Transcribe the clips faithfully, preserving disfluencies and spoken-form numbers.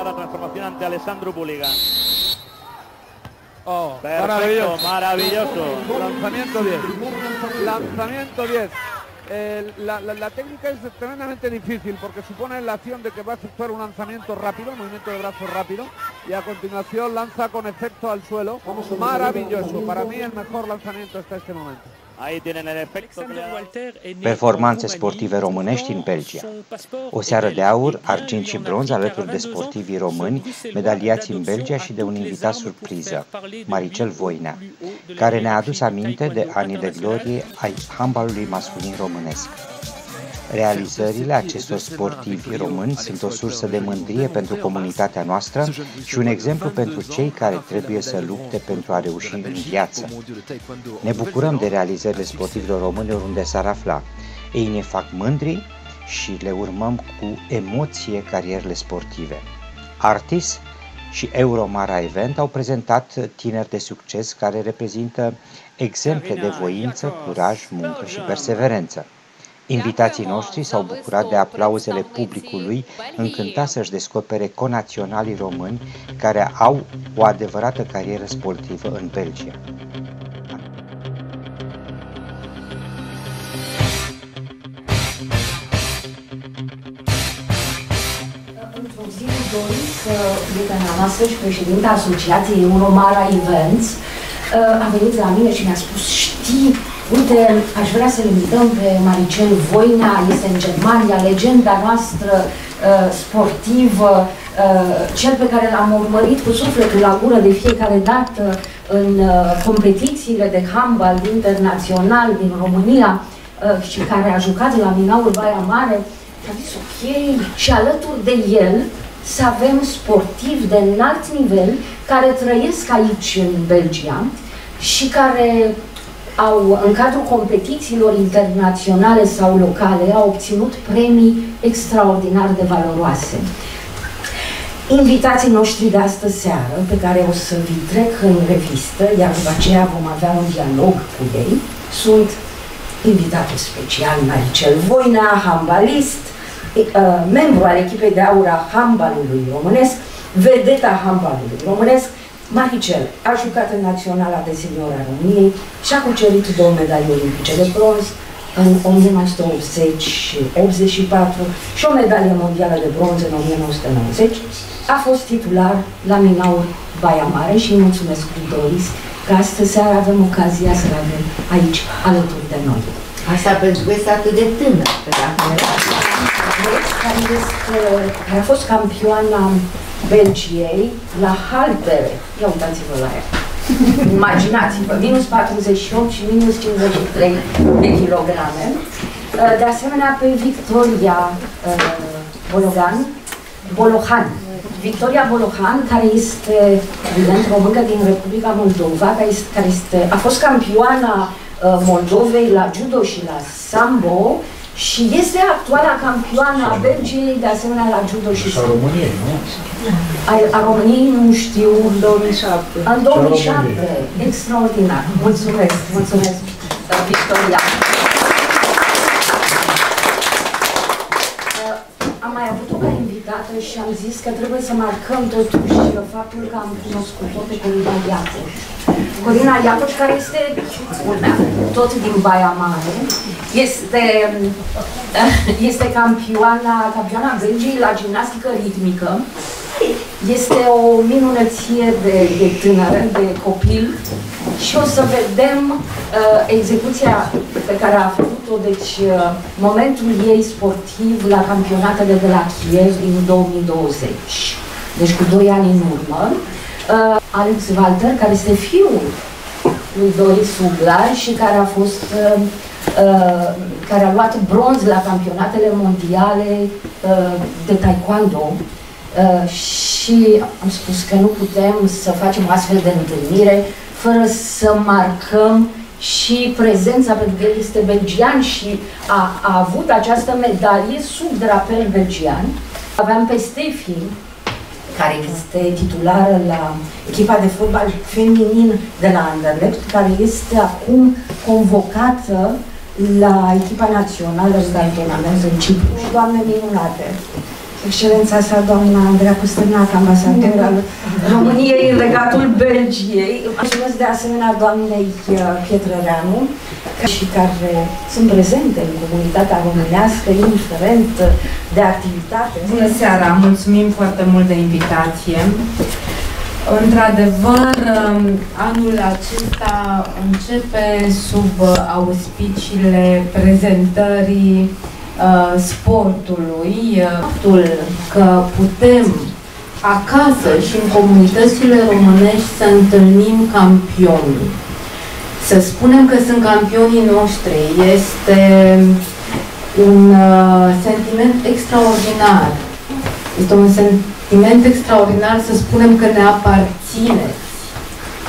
afrontar la transformación ante Alessandro Puligán. Oh, perfecto, maravilloso. maravilloso. Lanzamiento diez. Lanzamiento diez. Eh, la, la, la técnica es tremendamente difícil porque supone la acción de que va a efectuar un lanzamiento rápido, movimiento de brazos rápido, y a continuación lanza con efecto al suelo. Maravilloso, para mí el mejor lanzamiento hasta este momento. Ahí tienen el efecto. Performanțe sportive românești în Belgia. O seară de aur, argint și bronz alături de sportivii români, medaliați în Belgia și de un invitat surpriză, Maricel Voinea, care ne-a adus aminte de anii de glorie ai handbalului masculin românesc. Realizările acestor sportivi români sunt o sursă de mândrie pentru comunitatea noastră și un exemplu pentru cei care trebuie să lupte pentru a reuși în viață. Ne bucurăm de realizările sportivilor români oriunde s-ar afla. Ei ne fac mândri și le urmăm cu emoție carierele sportive. Artis și Euromara Event au prezentat tineri de succes care reprezintă exemple de voință, curaj, muncă și perseverență. Invitații noștri s-au bucurat de aplauzele publicului, încântați să-și descopere conaționalii români care au o adevărată carieră sportivă în Belgia. Într-o zi dorim să prietena noastră și președinta asociației Euromara Events a venit la mine și mi-a spus: știi, uite, aș vrea să-l invităm pe Maricel Voinea, este în Germania, legenda noastră uh, sportivă, uh, cel pe care l-am urmărit cu sufletul la gură de fiecare dată în uh, competițiile de handbal internațional din România uh, și care a jucat la Minaur Baia Mare. Și a zis ok, și alături de el să avem sportivi de înalt nivel care trăiesc aici în Belgia și care au, în cadrul competițiilor internaționale sau locale, au obținut premii extraordinar de valoroase. Invitații noștri de astă seară, pe care o să vi trec în revistă, iar după aceea vom avea un dialog cu ei, sunt invitatul special Maricel Voinea, handbalist, membru al echipei de aur a handbalului românesc, vedeta handbalului românesc. Maricel a jucat în Naționala de Senior a României și a cucerit două medalii olimpice de bronz în o mie nouă sute optzeci și patru și o medalie mondială de bronz în o mie nouă sute nouăzeci. A fost titular la Minaur Baia Mare și îi mulțumesc lui Doris că astăzi seara avem ocazia să-l avem aici alături de noi. Asta pentru că este atât de tânăr, pe dacă care a fost campioana Belgiei la haltere. Ia uitați-vă la ea. Imaginați-vă, minus patruzeci și opt și minus cincizeci și trei de kilograme. De asemenea, pe Victoria Bolohan, Bolohan. Victoria Bolohan, care este, evident, româncă din Republica Moldova, care este, care este, a fost campioana Moldovei la judo și la sambo, și este actuala campioană a Belgiei, de asemenea la judo și a României, nu? A, a României, nu știu, în două mii șapte. În două mii șapte, extraordinar. Mulțumesc, mulțumesc, Victoria. Am mai avut-o ca invitată și am zis că trebuie să marcăm totuși faptul că am cunoscut-o pe Corina Iacoș. Corina Iacoș, care este urmea, tot din Baia Mare, este, este campioana, campioana Belgiei la gimnastică ritmică. Este o minunăție de, de tânără, de copil, și o să vedem uh, execuția pe care a făcut-o, deci uh, momentul ei sportiv la campionatele de la Kiev din două mii douăzeci, deci cu doi ani în urmă. Uh, Alex Walter, care este fiul lui Doris Uglar și care a fost uh, uh, care a luat bronz la campionatele mondiale uh, de taekwondo. Uh, și am spus că nu putem să facem astfel de întâlnire fără să marcăm și prezența, pentru că el este belgian și a, a avut această medalie sub drapel belgian. Aveam pe Stefi, care este titulară la echipa de fotbal feminin de la Anderlecht, care este acum convocată la echipa națională de cantonament în Cipru. Doamne minunate! Excelența sa, doamna Andreea Pastârnac, ambasadora României în Regatul Belgiei. Mulțumesc de asemenea doamnei Pietrăreanu, și care sunt prezente în comunitatea românească, indiferent de activitate. Bună seara! Mulțumim foarte mult de invitație. Într-adevăr, anul acesta începe sub auspiciile prezentării sportului. Faptul că putem acasă și în comunitățile românești să întâlnim campioni. Să spunem că sunt campionii noștri este un sentiment extraordinar. Este un sentiment extraordinar să spunem că ne aparține,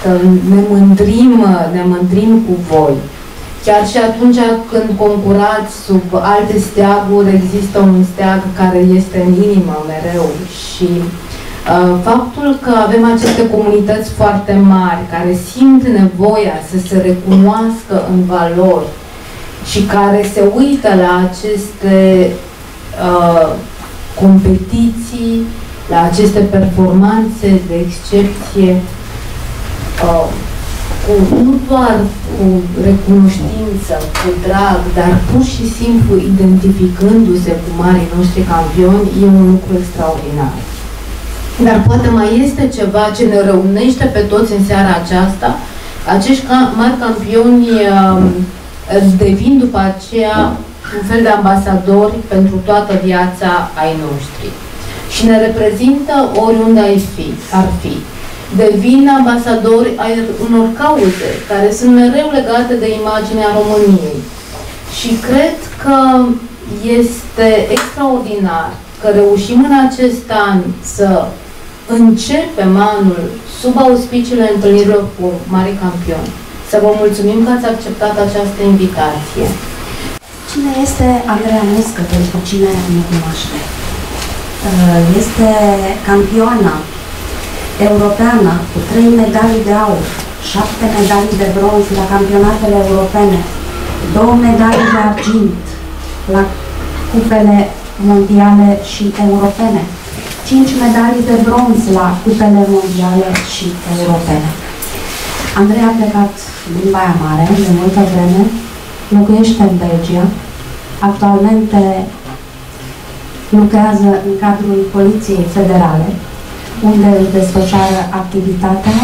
că ne mândrim, ne mândrim cu voi. Chiar și atunci când concurați sub alte steaguri, există un steag care este în inimă mereu și uh, faptul că avem aceste comunități foarte mari care simt nevoia să se recunoască în valori și care se uită la aceste uh, competiții, la aceste performanțe de excepție, uh, Cu, nu doar cu recunoștință, cu drag, dar pur și simplu identificându-se cu marii noștri campioni, e un lucru extraordinar. Dar poate mai este ceva ce ne reunește pe toți în seara aceasta. Acești mari campioni devin după aceea un fel de ambasadori pentru toată viața ai noștri. Și ne reprezintă oriunde ai fi, ar fi. Devin ambasadori ai unor cauze care sunt mereu legate de imaginea României. Și cred că este extraordinar că reușim în acest an să începem anul sub auspiciile întâlnirilor cu mari campioni. Să vă mulțumim că ați acceptat această invitație. Cine este Andreea Muscă, pentru cine nu cunoaște? Este campioana europeană, cu trei medalii de aur, șapte medalii de bronz la campionatele europene, două medalii de argint la cupele mondiale și europene, cinci medalii de bronz la cupele mondiale și europene. Andreea a plecat din Baia Mare de multă vreme, locuiește în Belgia, actualmente lucrează în cadrul Poliției Federale, unde își desfășoară activitatea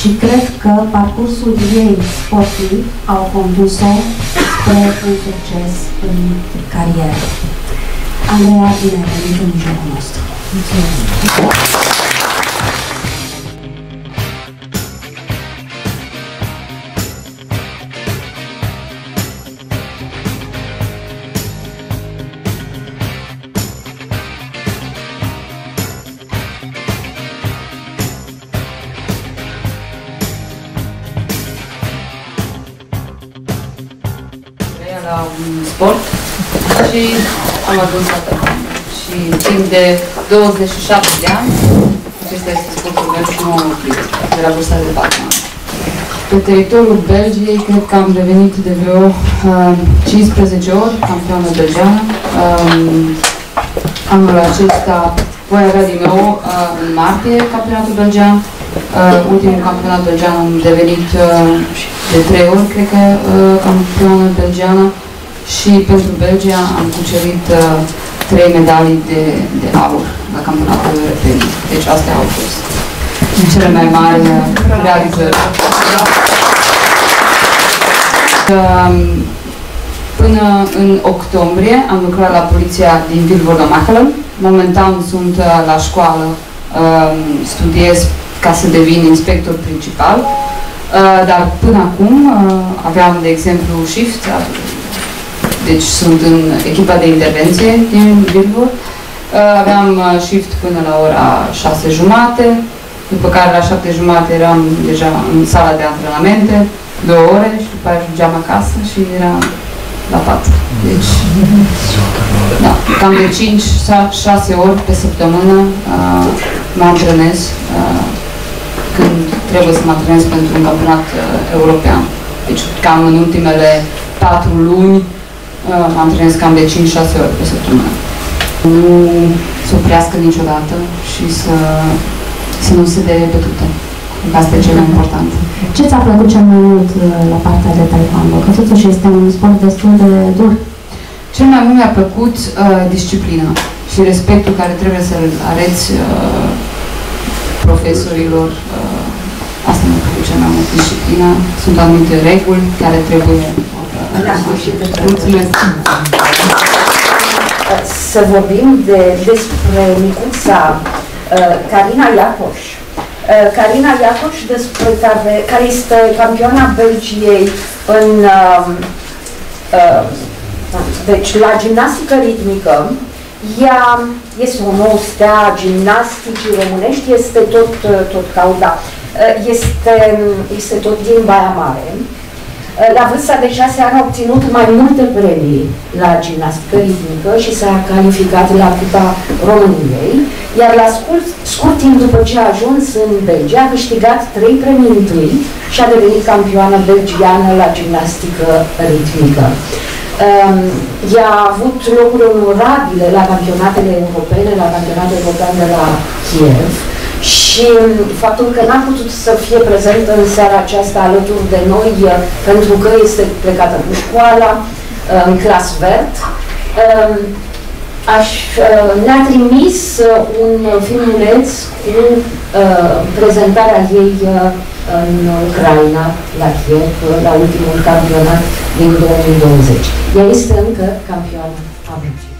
și cred că parcursul ei sportiv au condus-o spre un succes în carieră. Andreea, bine ai venit în mijlocul nostru! Mulțumesc! Sport și am ajuns la tău. Și timp de douăzeci și șapte de ani, acesta este sportul meu și nu am oprit, de la vârsta de patru ani. Pe teritoriul Belgiei, cred că am devenit de vreo cincisprezece ori campioană belgeană. Anul acesta voi avea din nou în martie campionatul belgean. Ultimul campionat belgean am devenit de trei ori, cred că, campioană belgeană. Și pentru Belgia am cucerit uh, trei medalii de, de aur la campionatul european. Deci astea au fost cele mai mari realizări. Uh, până în octombrie am lucrat la poliția din Vilvoorde-Machelen. Momentan sunt uh, la școală, uh, studiez ca să devin inspector principal. Uh, dar până acum uh, aveam, de exemplu, shift. Deci sunt în echipa de intervenție din Vilvoorde. Aveam shift până la ora șase jumate, după care la șapte jumate eram deja în sala de antrenamente, două ore și după aceea ajungeam acasă și era la patru. Deci, da, cam de cinci șase ori pe săptămână uh, mă antrenez uh, când trebuie să mă antrenez pentru un campionat uh, european. Deci cam în ultimele patru luni mă antrenez cam de cinci șase ori pe săptămână. să nu se oprească niciodată și să, să nu se dea pe toate. Asta e cel mai important. Ce ți-a plăcut cel mai mult la partea de taekwondo? Că totuși este un sport destul de dur. Cel mai mult mi-a plăcut uh, disciplina și respectul care trebuie să-l areți uh, profesorilor. Uh, asta mi-a plăcut cel mai mult, disciplina. Sunt anumite reguli care trebuie uh, da, și mulțumesc! Să vorbim de, despre micuța uh, Corina Iacoș. Corina Iacoș, despre care, care este campioana Belgiei în, uh, uh, deci, la gimnastică ritmică. Ea este o nouă stea gimnasticii românești, este tot, tot cauda, este, este tot din Baia Mare. La vârsta de șase ani a obținut mai multe premii la gimnastică ritmică și s-a calificat la Cupa României, iar la scurt, scurt timp după ce a ajuns în Belgia a câștigat trei premii întâi și a devenit campioană belgiană la gimnastică ritmică. Ea a avut locuri onorabile la campionatele europene, la campionatul european de la Kiev și faptul că n-a putut să fie prezentă în seara aceasta alături de noi pentru că este plecată cu școala în clas vert, ne-a trimis un filmuleț cu prezentarea ei în Ucraina, la Kiev, la ultimul campionat din două mii douăzeci. Ea este încă campioană a Belgiei.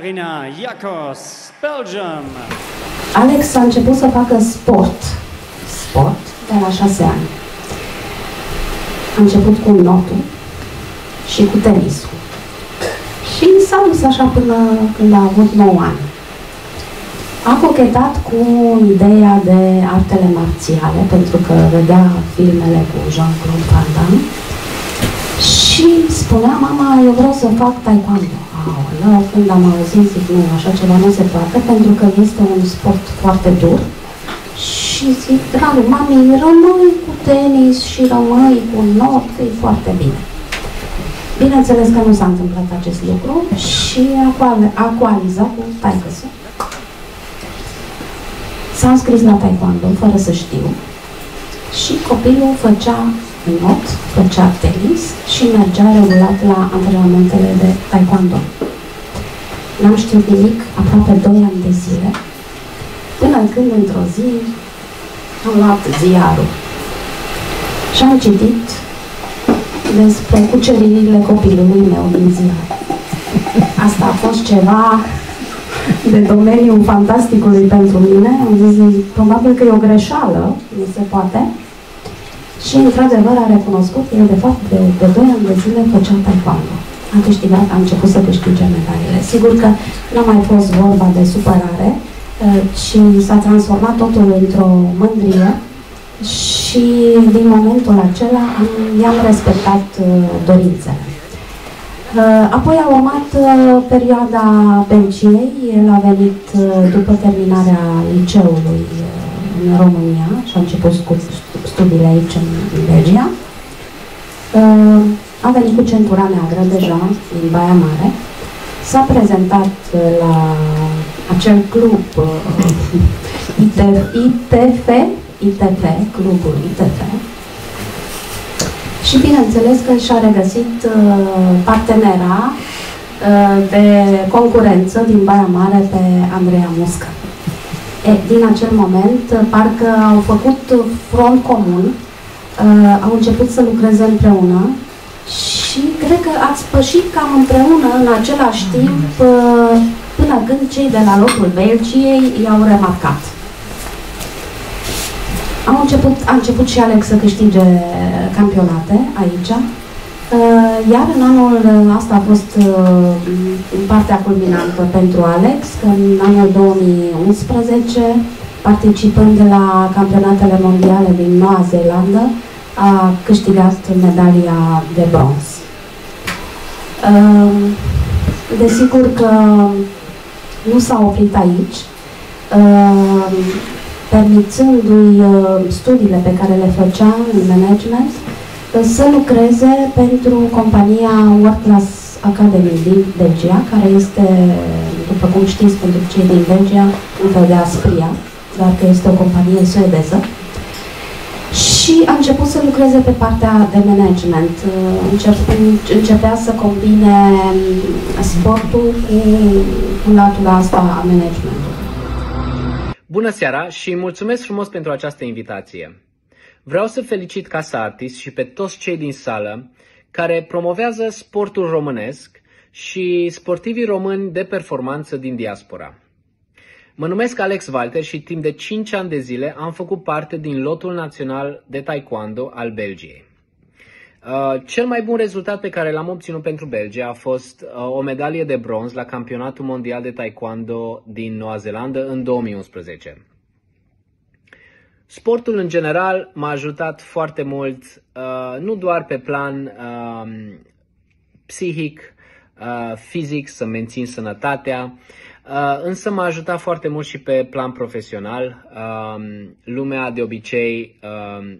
Corina Iacoș, Belgium. Alex a început să facă sport, sport, de la șase ani. A început cu notul și cu tenisul. Și s-a dus așa până când a avut nouă ani. A cochetat cu ideea de artele marțiale, pentru că vedea filmele cu Jean-Claude Van Damme. Și spunea, mama, eu vreau să fac taekwondo. Aoleu, când am auzit, zic, nu, așa ceva nu se poate, pentru că este un sport foarte dur. Și zic, dragul, mami, rămâi cu tenis și rămâi cu not, că e foarte bine. Bineînțeles că nu s-a întâmplat acest lucru și a coalizat cu taică-su. S-a înscris la taekwondo, fără să știu. Și copilul făcea not, făcea tenis și mergea regulat la antrenamentele de taekwondo. N-am știut nimic aproape doi ani de zile, până când într-o zi am luat ziarul și am citit despre cuceririle copilului meu din ziar. Asta a fost ceva de domeniul fantasticului pentru mine. Am zis, probabil că e o greșeală, nu se poate. Și, într-adevăr, a recunoscut că el, de fapt, de, de doi ani de zile făcea taekwondo. A câștigat, a început să câștige medalele. Sigur că n-a mai fost vorba de supărare, ci s-a transformat totul într-o mândrie și, din momentul acela, i-am respectat dorințele. Apoi a urmat perioada Belgiei. El a venit după terminarea liceului în România și a început cu studiile aici, în Belgia. A venit cu centura neagră deja, din Baia Mare. S-a prezentat la acel club I T F, clubul I T F. Și bineînțeles că și-a regăsit partenera de concurență din Baia Mare pe Andreea Muscă. E, din acel moment, parcă au făcut front comun, au început să lucreze împreună și cred că ați pășit cam împreună în același timp până când cei de la locul Belgiei i-au remarcat. Au început, a început și Alex să câștige campionate aici, iar în anul asta a fost partea culminantă pentru Alex, că în anul două mii unsprezece, participând la campionatele mondiale din Noua Zeelandă, a câștigat medalia de bronz. Desigur că nu s-a oprit aici, permițându-i studiile pe care le făcea în management, să lucreze pentru compania WordPress Academy din Belgia, care este, după cum știți, pentru cei din Belgia, un fel de Aspria, dar că este o companie suedeză. Și a început să lucreze pe partea de management. Începea să combine sportul cu latura asta a managementului. Bună seara și mulțumesc frumos pentru această invitație. Vreau să felicit Casa Artist și pe toți cei din sală care promovează sportul românesc și sportivii români de performanță din diaspora. Mă numesc Alex Walter și timp de cinci ani de zile am făcut parte din lotul național de taekwondo al Belgiei. Cel mai bun rezultat pe care l-am obținut pentru Belgia a fost o medalie de bronz la Campionatul Mondial de Taekwondo din Noua Zeelandă în două mii unsprezece. Sportul în general m-a ajutat foarte mult, nu doar pe plan psihic, fizic, să mențin sănătatea, însă m-a ajutat foarte mult și pe plan profesional. Lumea de obicei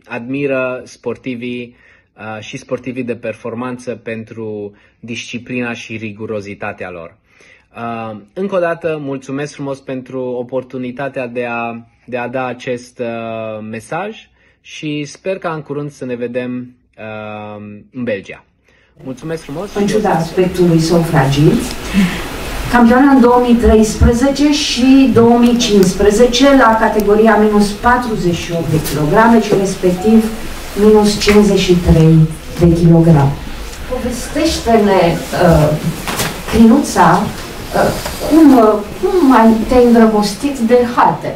admiră sportivii și sportivii de performanță pentru disciplina și rigurozitatea lor. Încă o dată, mulțumesc frumos pentru oportunitatea de a de a da acest uh, mesaj și sper ca în curând să ne vedem uh, în Belgia. Mulțumesc frumos! În ciuda aspectului său fragil, campioana în două mii treisprezece și două mii cincisprezece la categoria minus patruzeci și opt de kilograme și respectiv minus cincizeci și trei de kilograme. Povestește-ne, uh, Crinuța, uh, cum, uh, cum mai te-ai îndrăgostit de halter?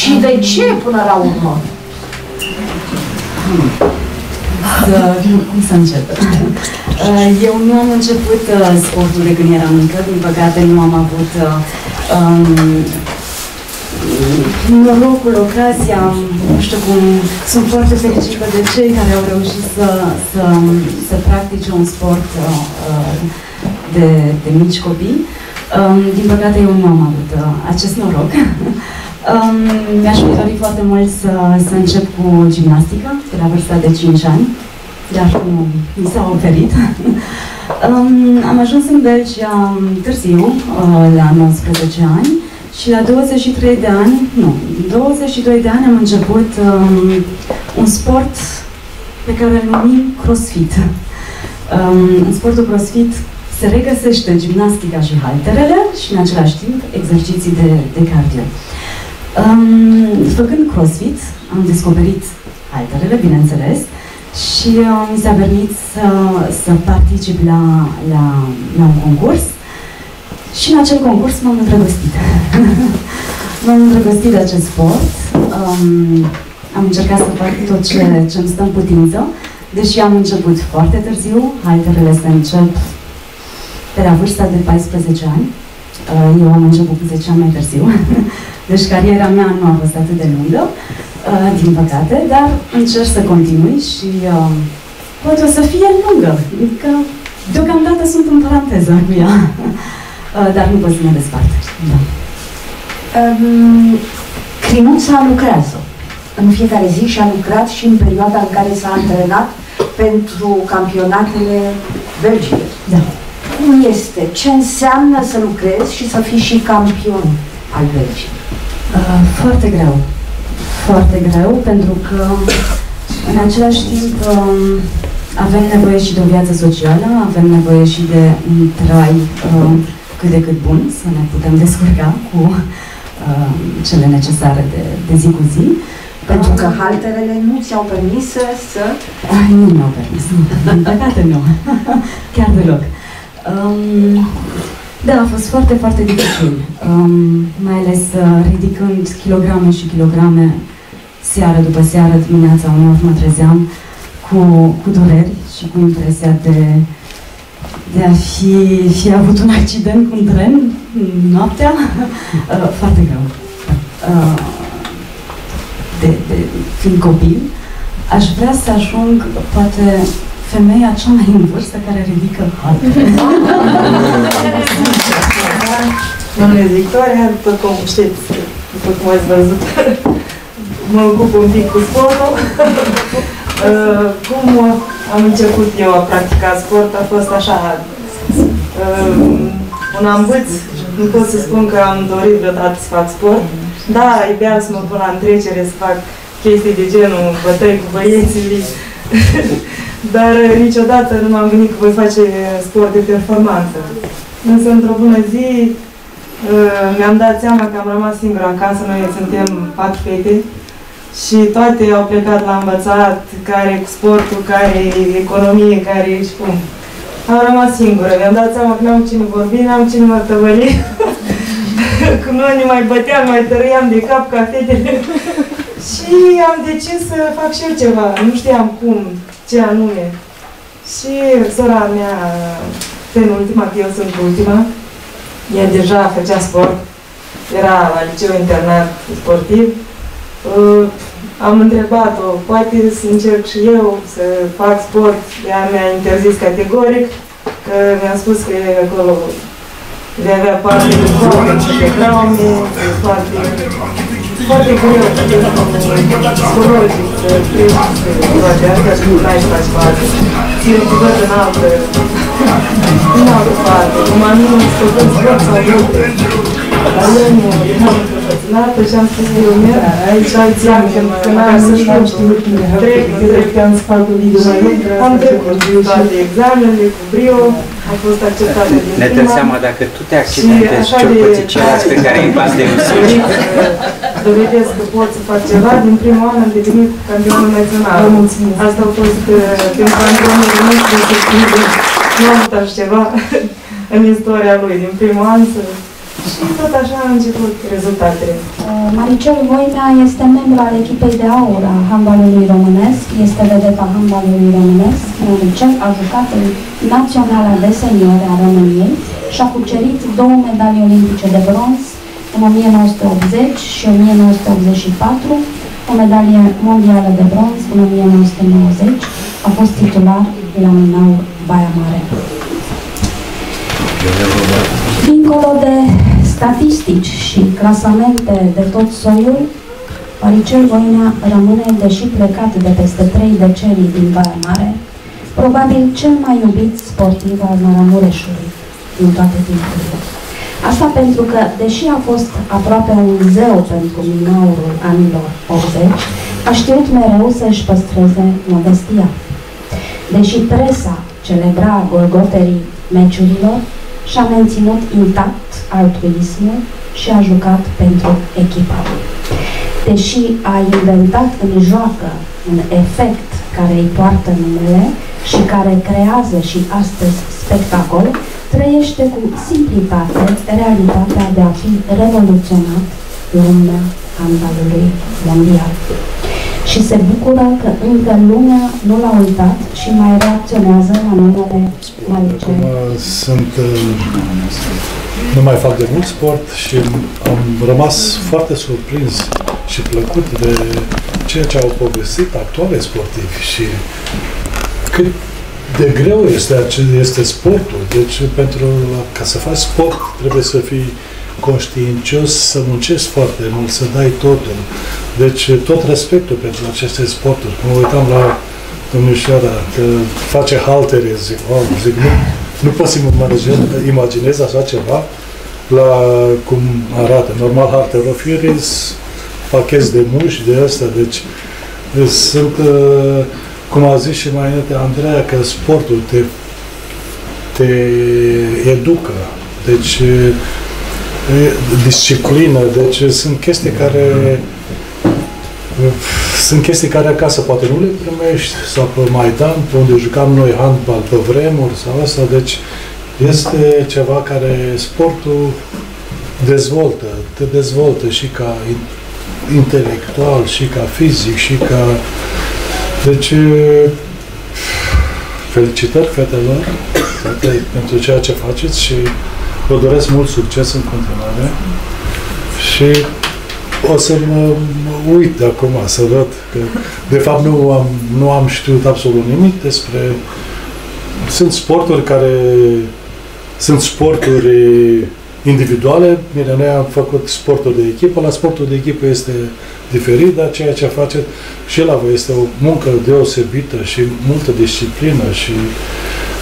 Și de ce până la urmă? Cum să încep? Eu nu am început sportul de când eram mică, din păcate nu am avut um, norocul, ocazia, nu știu cum. Sunt foarte fericită de cei care au reușit să, să, să practice un sport uh, de, de mici copii. Um, din păcate eu nu am avut uh, acest noroc. Um, Mi-aș fi dorit foarte mult să, să încep cu gimnastica, de la vârsta de cinci ani, dar nu mi s-a oferit. Um, am ajuns în Belgia târziu, uh, la nouăsprezece ani, și la douăzeci și trei de ani, nu, douăzeci și doi de ani am început um, un sport pe care îl numim crossfit. Um, în sportul crossfit se regăsește gimnastica și halterele și, în același timp, exerciții de, de cardio. Um, făcând crossfit, am descoperit halterele, bineînțeles, și uh, mi s-a permis să, să particip la, la, la un concurs și în acel concurs m-am îndrăgostit. M-am îndrăgostit de acest sport, um, am încercat să fac tot ce îmi stă în putință, deși am început foarte târziu, halterele se încep pe la vârsta de paisprezece ani. Eu am început cu zece ani mai târziu, deci cariera mea nu a fost atât de lungă, din păcate, dar încerc să continui și uh, poate o să fie lungă, că deocamdată sunt în paranteză cu ea, dar nu pot să mă despart. Da. Um, Crinuța lucrează în fiecare zi și a lucrat și în perioada în care s-a antrenat pentru campionatele Belgiei. Da. Cum este? Ce înseamnă să lucrezi și să fii și campion al Belgiei? Uh, foarte greu. Foarte greu, pentru că în același timp um, Avem nevoie și de o viață socială, avem nevoie și de un trai uh, cât de cât bun, să ne putem descurca cu uh, cele necesare de, de zi cu zi. Pentru că halterele nu ți-au permis să... Ah, nu mi-au permis, din păcate nu. Chiar deloc. Um, da, a fost foarte, foarte dificil. Um, mai ales uh, ridicând kilograme și kilograme, seară după seară, dimineața, uneori mă trezeam cu, cu dureri și cu impresia de, de a fi, fi avut un accident cu un tren noaptea. Uh, foarte greu. Uh, De, de, fiind copil, aș vrea să ajung, poate, femeia cea mai în vârstă care ridică haltele. Doamne Victoria, după cum știți, după cum ați văzut, mă ocup un pic cu sportul. uh, cum am început eu a practica sport, a fost așa, uh, un ambâț. Nu pot să spun că am dorit vreodată să fac sport. Da, iubeam să mă pun la întrecere, să fac chestii de genul bătăi cu băieții, dar niciodată nu m-am gândit că voi face sport de performanță. Însă, într-o bună zi, mi-am dat seama că am rămas singură acasă, noi suntem patru fete și toate au plecat la învățat, care cu sportul, care economie, care și cum. Am rămas singură, mi-am dat seama că nu am cine vorbi, nu am cine mă tăvăli. Când noi ne mai băteam, mai tărâiam de cap ca fetele. Și am decis să fac și eu ceva. Nu știam cum, ce anume. Și sora mea, penultima, că eu sunt ultima, ea deja făcea sport. Era la liceu internat sportiv. Am întrebat-o, poate să încerc și eu să fac sport. Ea mi-a interzis categoric, că mi-a spus că e acolo de avea parte de foame, de traume, de foarte, foarte greu, psihologic, să treci de toate astea și nu ai să faci parte. Ține cu văd în altă, în altă parte, cum am nu scăpăm sport sau lucru. Dar eu nu, eram înfățânată și am spus eu merg, aici alții am, că n-am să știu, trec, trec, că am spart un video, am trecut toate examenele cu brio, a fost acceptată din prima. Ne dăm seama dacă tu te accidentezi, ce-o pății ceilalți pe care îi bați de însuși. Dovedesc că pot să fac ceva, din primul an am devenit campionul național. Asta a fost pentru campionul nostru, nu am uitat și ceva în istoria lui, din primul an. Și tot așa am început rezultatele. Maricel Voinea este membru al echipei de aur a handbalului românesc, este vedeta handbalului românesc, Maricel a jucat în Naționala de Seniori a României și a cucerit două medalii olimpice de bronz în o mie nouă sute optzeci și o mie nouă sute optzeci și patru, o medalie mondială de bronz în o mie nouă sute nouăzeci, a fost titular la Minaur Baia Mare. Dincolo de statistici și clasamente de tot soiul, Maricel Voinea rămâne, deși plecat de peste trei decenii din Baia Mare, probabil cel mai iubit sportiv al Maramureșului din toate timpurile. Asta pentru că, deși a fost aproape un zeu pentru Minaurul anilor optzeci, a știut mereu să-și păstreze modestia. Deși presa celebra golgoterii meciurilor, și-a menținut intact altruismul și a jucat pentru echipa lui. Deși a inventat în joacă un efect care îi poartă numele și care creează și astăzi spectacol, trăiește cu simplitate realitatea de a fi revoluționat lumea handbalului mondial. Și se bucură că încă lumea nu l-a uitat și mai reacționează la numele Maricel. Sunt... Nu mai fac de mult sport și am rămas foarte surprins și plăcut de ceea ce au povestit actualii sportivi și cât de greu este, este sportul. Deci, pentru, ca să faci sport, trebuie să fii conștiincios, să muncești foarte mult, să dai totul. Deci tot respectul pentru aceste sporturi. Mă uitam la domnișoara că face haltere, zic, wow, zic, nu, nu pot să imaginez așa ceva la cum arată. Normal, halterofiere sunt pacheți de muși, de astea, deci sunt uh, cum a zis și mai înainte Andreea, că sportul te, te educă. Deci, disciplină, deci sunt chestii care sunt chestii care acasă poate nu le primești, sau pe Maidan, pe unde jucam noi handbal pe vremuri sau asta, deci este ceva care sportul dezvoltă, te dezvoltă și ca intelectual, și ca fizic, și ca... Deci, felicitări fetelor, fete, pentru ceea ce faceți și vă doresc mult succes în continuare și o să mă uit de acum să văd că, de fapt, nu am, nu am știut absolut nimic despre... Sunt sporturi care... Sunt sporturi individuale. Bine, noi am făcut sportul de echipă. La sportul de echipă este diferit, dar ceea ce faceți și la voi este o muncă deosebită și multă disciplină și,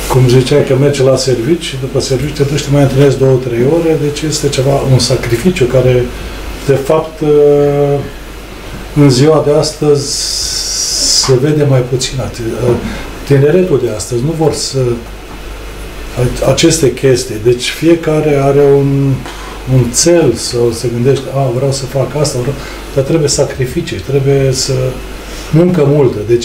cum ziceai, că mergi la serviciu și după serviciu te duci, te mai întâlnești două, trei ore, deci este ceva, un sacrificiu care, de fapt, în ziua de astăzi se vede mai puțin. Tineretul de astăzi nu vor să... aceste chestii. Deci fiecare are un, un țel sau se gândește, a, vreau să fac asta, vreau... dar trebuie sacrificii, trebuie să muncă multă. Deci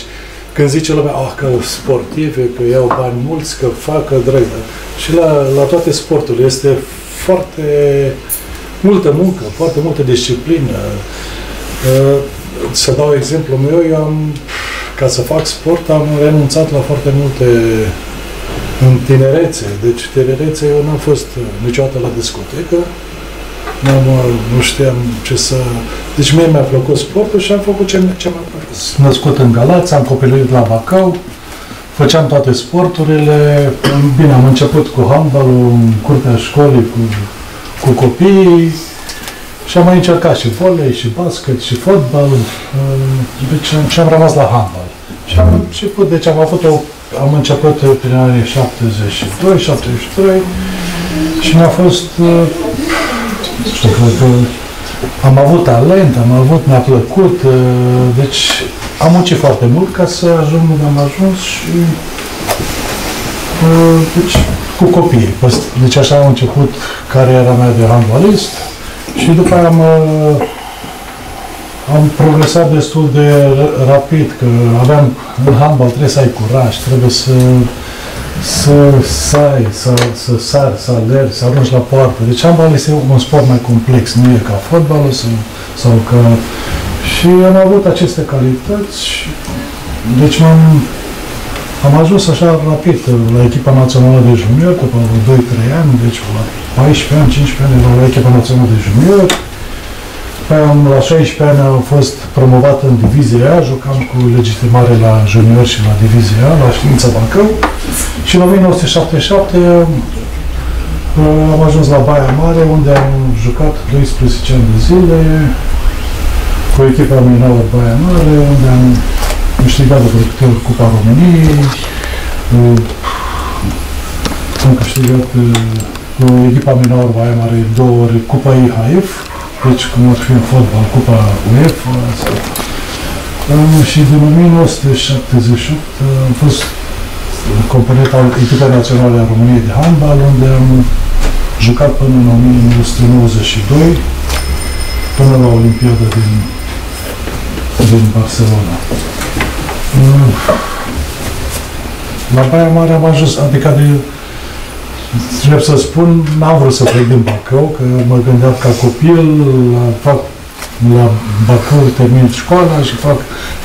când zice lumea, ah, că sportive, că iau bani mulți, că fac, că drăgă. Și la, la toate sporturile este foarte multă muncă, foarte multă disciplină. Să dau exemplu meu, eu am, ca să fac sport, am renunțat la foarte multe în tinerețe. Deci tinerețe eu n-am fost niciodată la discotecă, nu știam ce să... Deci mie mi-a plăcut sportul și am făcut ce mi-a plăcut. Născut în Galați, am copilărit la Bacău, făceam toate sporturile. Bine, am început cu handbalul în curtea școlii cu, cu copiii și am mai încercat și volei, și basket, și fotbal. Deci și am rămas la handbal. Și am început, deci am avut o... Am început prin anii șaptezeci și doi, șaptezeci și trei și mi-a fost, știu, că am avut talent, am avut, mi-a plăcut, deci am muncit foarte mult ca să ajung unde am ajuns și deci, cu copiii. Deci așa am început cariera mea de handbalist și după aia am, am progresat destul de rapid, că aveam în handbal trebuie să ai curaj, trebuie să să sai, să, să sari, să alergi, să arunci la poartă. Deci handbal este un sport mai complex, nu e ca fotbalul sau, sau ca... Și am avut aceste calități, deci am, am ajuns așa rapid la echipa națională de junior, după doi trei ani, deci la paisprezece ani, cincisprezece ani, la echipa națională de junior. La șaisprezece ani am fost promovat în divizia A, jucam cu legitimare la junior și la divizia A, la Știința Bacău. Și în o mie nouă sute șaptezeci și șapte am ajuns la Baia Mare, unde am jucat doisprezece ani de zile cu echipa Minaur Baia Mare, unde am câștigat de câte ori Cupa României, am câștigat cu echipa Minaur Baia Mare două ori Cupa I H F, deci cum ar fi în fotbal, Cupa UEFA. Și din o mie nouă sute șaptezeci și opt am fost component al echipei naționale a României de handbal, unde am jucat până în o mie nouă sute nouăzeci și doi, până la Olimpiada din, din Barcelona. La Baia Mare am ajuns, adică de... Trebuie să spun, n-am vrut să plec din Bacău, că mă gândeam ca copil, la, fac, la Bacău termin școala și fac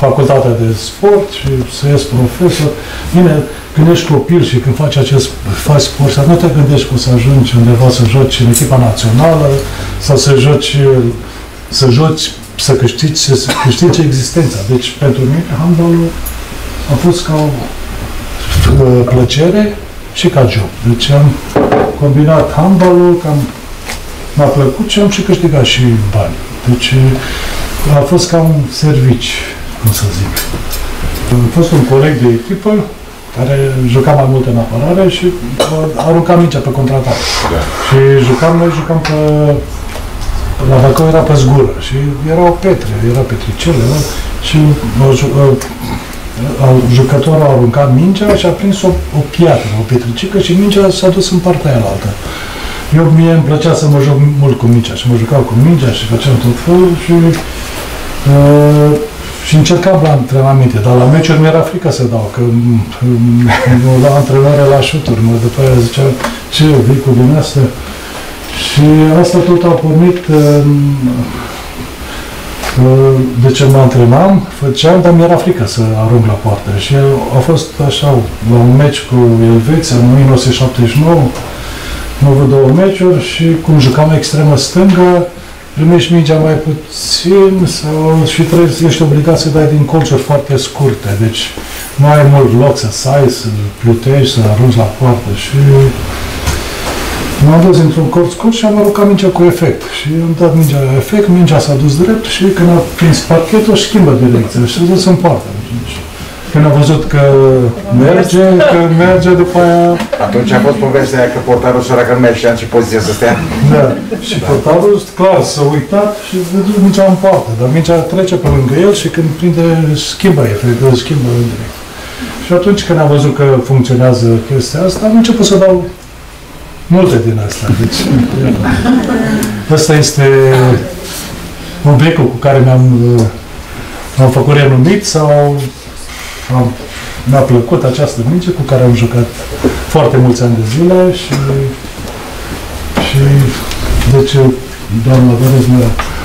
facultatea de sport și să ies profesor. Bine, când ești copil și când faci acest faci sport, nu te gândești că o să ajungi undeva să joci în echipa națională sau să joci, să joci, să câștigi, să câștigi existența. Deci, pentru mine, handbalul a fost ca o plăcere și ca job. Deci am combinat handbalul, mi-a plăcut și am și câștigat și bani. Deci a fost ca un serviciu, cum să zic. Am fost un coleg de echipă care juca mai mult în apărare și arunca mingea pe contraatac. Da. Și jucam, noi jucam pe... La Bacău era pe zgură și erau petre, era petricele, și jucătorul a aruncat mingea și a prins o, o piatră, o pietricică și mingea s-a dus în partea aia la altă. Eu, mie îmi plăcea să mă joc mult cu mingea și mă jucam cu mingea și făceam tot felul și, uh, și încercam la antrenamente, dar la meciuri mi-era frică să dau, că um, la antrenare la șuturi, mă, după aia zicea, ce, vii cu din asta? Și asta tot a pornit, uh, deci mă antrenam, făceam, dar mi-era frică să arunc la poartă. Și a fost așa, la un meci cu Elveția, în o mie nouă sute șaptezeci și nouă, am avut două meciuri și cum jucam extremă stângă, primești mingea mai puțin sau, și trebuie, ești obligat să dai din colțuri foarte scurte. Deci nu ai mult loc să sai, să plutești, să arunci la poartă. Și m-am dus într-un colț scurt și am aruncat mingea cu efect. Și am dat mingea efect, mingea s-a dus drept și când a prins parchetul, își schimbă direcția și s-a dus în poartă. Când a văzut că merge, că merge, după aia... Atunci a fost povestea că portarul săracă nu mergea în ce poziție să stea. Da. Și portarul, clar, s-a uitat și vede mingea în poartă. Dar mingea trece pe lângă el și când prinde, schimbă efectul, schimbă în direct. Și atunci când a văzut că funcționează chestia asta, am început să dau multe din astea, deci... Asta este obiectul cu care mi-am am făcut renumit sau mi-a plăcut această minge cu care am jucat foarte mulți ani de zile și... și deci, doamna Vărăz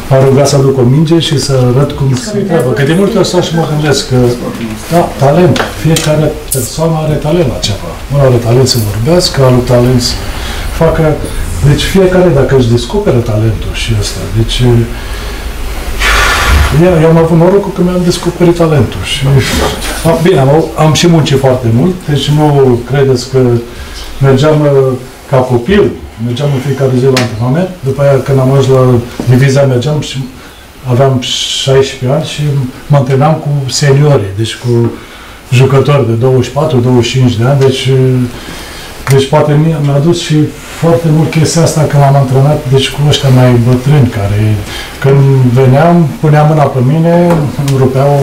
m-a rugat să aduc o minge și să arăt cum se treabă. Că de multe ori stau și mă gândesc că, da, talent. Fiecare persoană are talent la ceva. Unul are talent să vorbească, altul talent să facă... Deci fiecare, dacă își descoperă talentul și ăsta, deci... Eu am avut norocul că mi-am descoperit talentul și... Bine, am, am și muncit foarte mult, deci nu credeți că mergeam ca copil, mergeam în fiecare zi la antrenament, după aia când am ajuns la divizia mergeam și aveam șaisprezece ani și mă antrenam cu seniorii, deci cu jucători de douăzeci și patru douăzeci și cinci de ani, deci, deci poate mi-a dus și foarte mult chestia asta că m-am antrenat, deci cu ăștia mai bătrâni, care când veneam, puneam mâna pe mine, îmi rupeau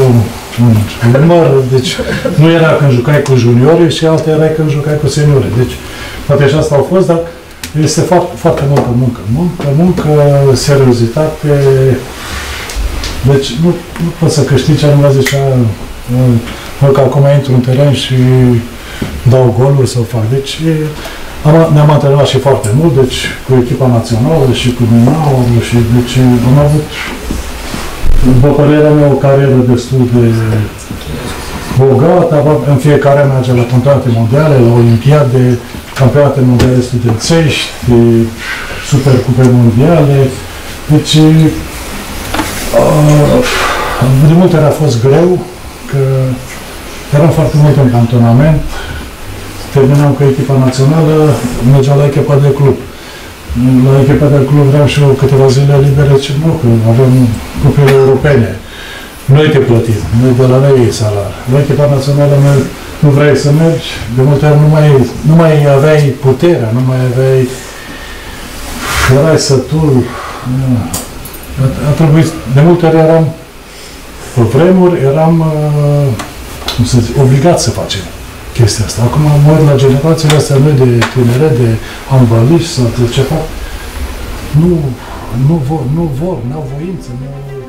un număr, deci nu era când jucai cu juniorii și alta era când jucai cu seniorii, deci poate și asta au fost, dar este foarte, foarte multă muncă, multă muncă, seriozitate, deci nu, nu poți să câștigi, nu mă zicea, că acum intru în teren și dau goluri sau fac, deci ne-am antrenat și foarte mult, deci cu echipa națională și cu Minaur și deci am avut, după părerea mea, o carieră destul de bogată, în fiecare an merge la campionate mondiale, la olimpiade, campionate mondiale studențești, supercupe mondiale, deci de multe ori a fost greu, că eram foarte mult în cantonament, terminam cu echipa națională, mergeam la echipa de club. La echipa de club vreau și eu câteva zile libere, ce nu, că avem cupele europene. Noi te plătim, noi de la noi e salar. La echipa națională nu vrei să mergi, de multe ori nu mai, nu mai aveai puterea, nu mai aveai... Erai sătul... A, a trebuit, de multe ori eram... Pe vremuri eram... cum să zic, obligat să facem chestia asta. Acum mă uit la generațiile astea noi de tinere, de ambaliști sau de ceva, nu, nu vor, nu vor, n-au voință, nu...